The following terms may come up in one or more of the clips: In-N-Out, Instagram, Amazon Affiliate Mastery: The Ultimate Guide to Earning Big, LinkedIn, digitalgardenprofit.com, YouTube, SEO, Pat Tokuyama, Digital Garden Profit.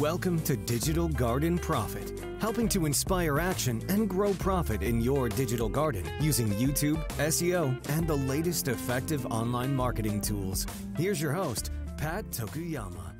Welcome to Digital Garden Profit, helping to inspire action and grow profit in your digital garden using YouTube, SEO, and the latest effective online marketing tools. Here's your host, Pat Tokuyama.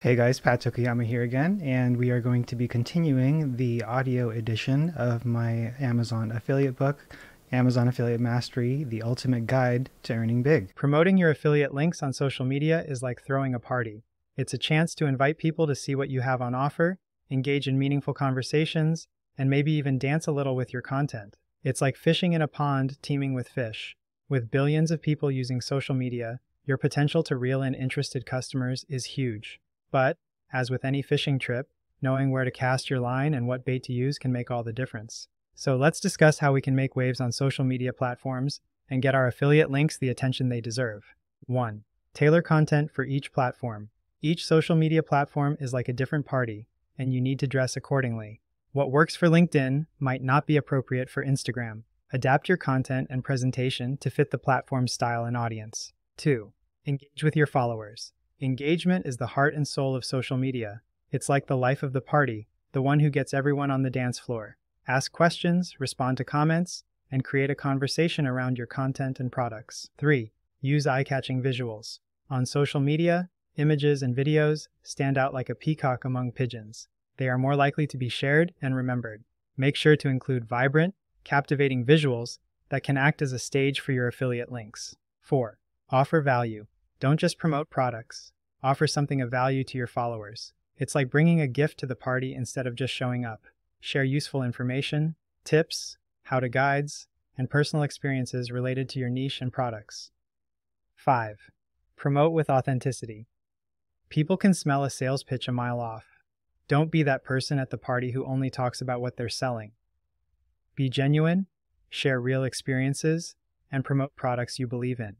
Hey guys, Pat Tokuyama here again, and we are going to be continuing the audio edition of my Amazon affiliate book, Amazon Affiliate Mastery: The Ultimate Guide to Earning Big. Promoting your affiliate links on social media is like throwing a party. It's a chance to invite people to see what you have on offer, engage in meaningful conversations, and maybe even dance a little with your content. It's like fishing in a pond teeming with fish. With billions of people using social media, your potential to reel in interested customers is huge. But, as with any fishing trip, knowing where to cast your line and what bait to use can make all the difference. So let's discuss how we can make waves on social media platforms and get our affiliate links the attention they deserve. 1. Tailor content for each platform. Each social media platform is like a different party, and you need to dress accordingly. What works for LinkedIn might not be appropriate for Instagram. Adapt your content and presentation to fit the platform's style and audience. 2. Engage with your followers. Engagement is the heart and soul of social media. It's like the life of the party, the one who gets everyone on the dance floor. Ask questions, respond to comments, and create a conversation around your content and products. 3. Use eye-catching visuals. On social media, images and videos stand out like a peacock among pigeons. They are more likely to be shared and remembered. Make sure to include vibrant, captivating visuals that can act as a stage for your affiliate links. 4. Offer value. Don't just promote products. Offer something of value to your followers. It's like bringing a gift to the party instead of just showing up. Share useful information, tips, how-to guides, and personal experiences related to your niche and products. 5. Promote with authenticity. People can smell a sales pitch a mile off. Don't be that person at the party who only talks about what they're selling. Be genuine, share real experiences, and promote products you believe in.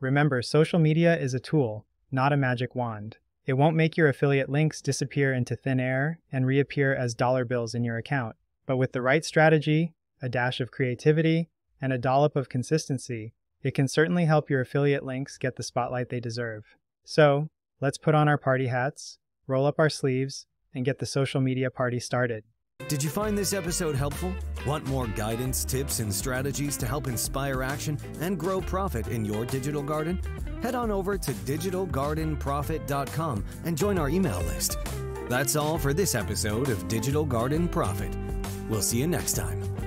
Remember, social media is a tool, not a magic wand. It won't make your affiliate links disappear into thin air and reappear as dollar bills in your account. But with the right strategy, a dash of creativity, and a dollop of consistency, it can certainly help your affiliate links get the spotlight they deserve. So, let's put on our party hats, roll up our sleeves, and get the social media party started. Did you find this episode helpful? Want more guidance, tips, and strategies to help inspire action and grow profit in your digital garden? Head on over to digitalgardenprofit.com and join our email list. That's all for this episode of Digital Garden Profit. We'll see you next time.